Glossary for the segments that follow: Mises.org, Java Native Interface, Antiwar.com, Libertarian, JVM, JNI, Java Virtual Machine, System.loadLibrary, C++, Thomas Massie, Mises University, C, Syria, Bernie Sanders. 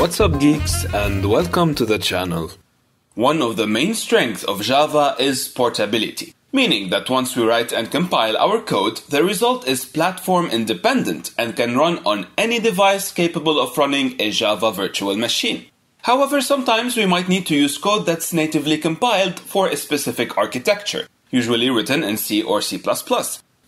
What's up, geeks, and welcome to the channel. One of the main strengths of Java is portability, meaning that once we write and compile our code, the result is platform independent and can run on any device capable of running a Java virtual machine. However, sometimes we might need to use code that's natively compiled for a specific architecture, usually written in C or C++.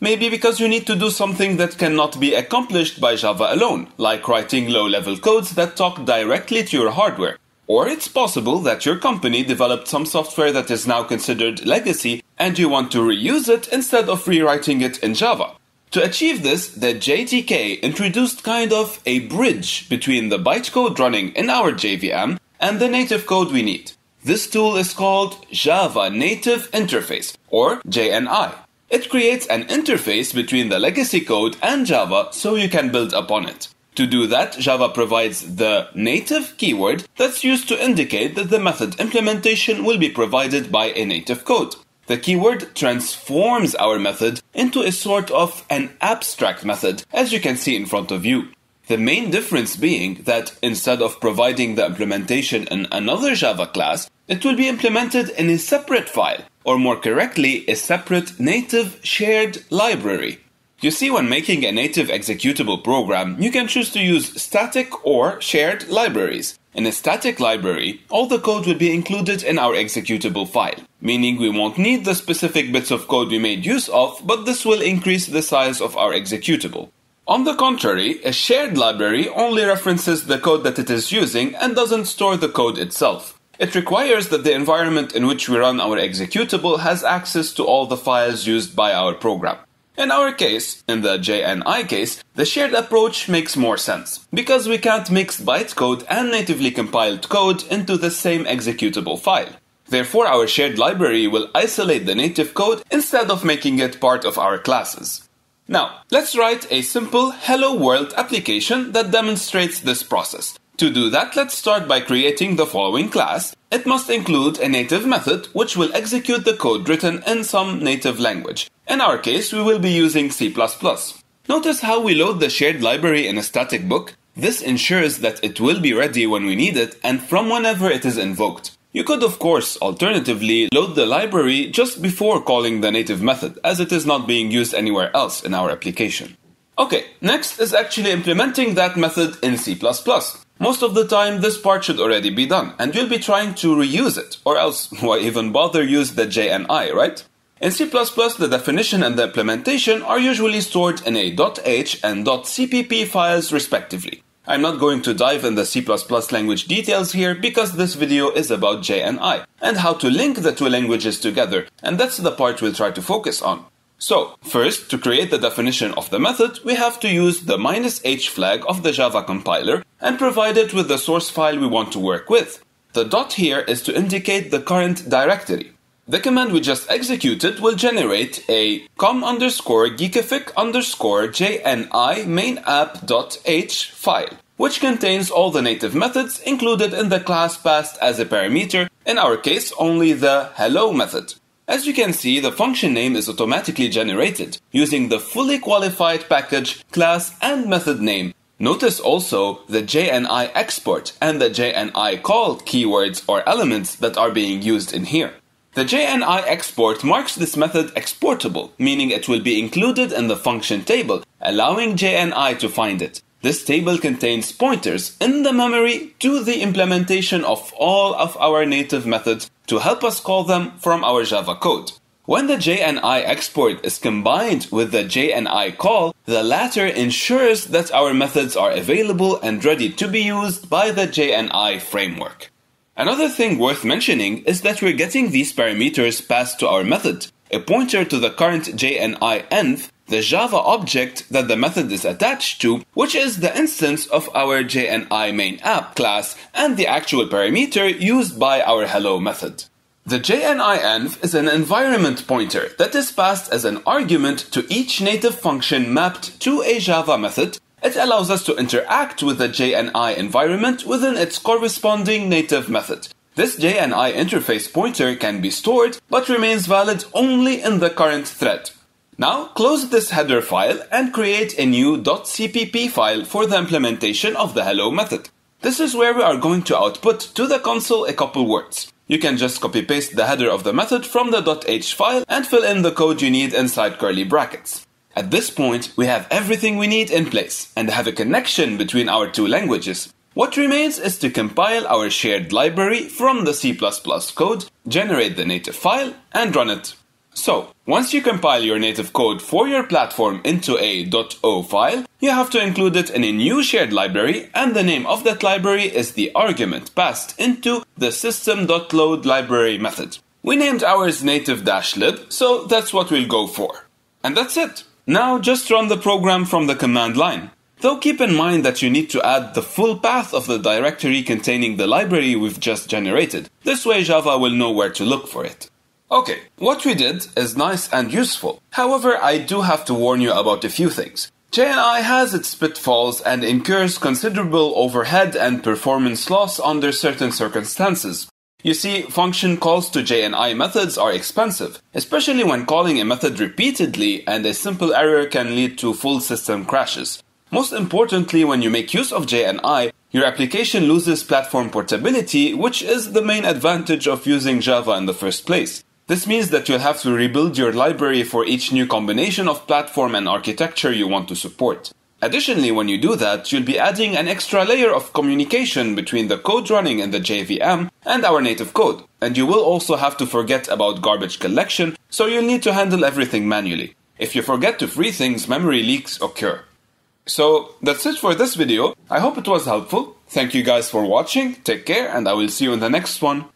Maybe because you need to do something that cannot be accomplished by Java alone, like writing low-level codes that talk directly to your hardware. Or it's possible that your company developed some software that is now considered legacy and you want to reuse it instead of rewriting it in Java. To achieve this, the JTK introduced kind of a bridge between the bytecode running in our JVM and the native code we need. This tool is called Java Native Interface, or JNI. It creates an interface between the legacy code and Java so you can build upon it. To do that, Java provides the native keyword that's used to indicate that the method implementation will be provided by a native code. The keyword transforms our method into a sort of an abstract method, as you can see in front of you. The main difference being that instead of providing the implementation in another Java class, it will be implemented in a separate file, or more correctly, a separate native shared library. You see, when making a native executable program, you can choose to use static or shared libraries. In a static library, all the code will be included in our executable file, meaning we won't need the specific bits of code we made use of, but this will increase the size of our executable. On the contrary, a shared library only references the code that it is using and doesn't store the code itself. It requires that the environment in which we run our executable has access to all the files used by our program. In our case, in the JNI case, the shared approach makes more sense, because we can't mix bytecode and natively compiled code into the same executable file. Therefore, our shared library will isolate the native code instead of making it part of our classes. Now, let's write a simple Hello World application that demonstrates this process. To do that, let's start by creating the following class. It must include a native method, which will execute the code written in some native language. In our case, we will be using C++. Notice how we load the shared library in a static book. This ensures that it will be ready when we need it and from whenever it is invoked. You could, of course, alternatively load the library just before calling the native method, as it is not being used anywhere else in our application. Okay, next is actually implementing that method in C++. Most of the time, this part should already be done, and you'll be trying to reuse it, or else why even bother use the JNI, right? In C++, the definition and the implementation are usually stored in a .h and .cpp files respectively. I'm not going to dive in the C++ language details here because this video is about JNI and how to link the two languages together, and that's the part we'll try to focus on. So, first, to create the definition of the method, we have to use the -h flag of the Java compiler and provide it with the source file we want to work with. The dot here is to indicate the current directory. The command we just executed will generate a com_geekific_jni-main-app.h file, which contains all the native methods included in the class passed as a parameter, in our case only the hello method. As you can see, the function name is automatically generated using the fully qualified package, class, and method name. Notice also the JNI export and the JNI call keywords or elements that are being used in here. The JNI export marks this method exportable, meaning it will be included in the function table, allowing JNI to find it. This table contains pointers in the memory to the implementation of all of our native methods to help us call them from our Java code. When the JNI export is combined with the JNI call, the latter ensures that our methods are available and ready to be used by the JNI framework. Another thing worth mentioning is that we're getting these parameters passed to our method. A pointer to the current JNI_env, the Java object that the method is attached to, which is the instance of our JNI main app class and the actual parameter used by our hello method. The JNI_env is an environment pointer that is passed as an argument to each native function mapped to a Java method. It allows us to interact with the JNI environment within its corresponding native method. This JNI interface pointer can be stored, but remains valid only in the current thread. Now, close this header file and create a new .cpp file for the implementation of the hello method. This is where we are going to output to the console a couple words. You can just copy-paste the header of the method from the .h file and fill in the code you need inside curly brackets. At this point, we have everything we need in place and have a connection between our two languages. What remains is to compile our shared library from the C++ code, generate the native file, and run it. So, once you compile your native code for your platform into a .o file, you have to include it in a new shared library, and the name of that library is the argument passed into the System.loadLibrary method. We named ours native-lib, so that's what we'll go for. And that's it. Now just run the program from the command line. Though keep in mind that you need to add the full path of the directory containing the library we've just generated. This way Java will know where to look for it. Okay, what we did is nice and useful. However, I do have to warn you about a few things. JNI has its pitfalls and incurs considerable overhead and performance loss under certain circumstances. You see, function calls to JNI methods are expensive, especially when calling a method repeatedly, and a simple error can lead to full system crashes. Most importantly, when you make use of JNI, your application loses platform portability, which is the main advantage of using Java in the first place. This means that you'll have to rebuild your library for each new combination of platform and architecture you want to support. Additionally, when you do that, you'll be adding an extra layer of communication between the code running in the JVM and our native code, and you will also have to forget about garbage collection, so you'll need to handle everything manually. If you forget to free things, memory leaks occur. So, that's it for this video. I hope it was helpful. Thank you guys for watching, take care, and I will see you in the next one.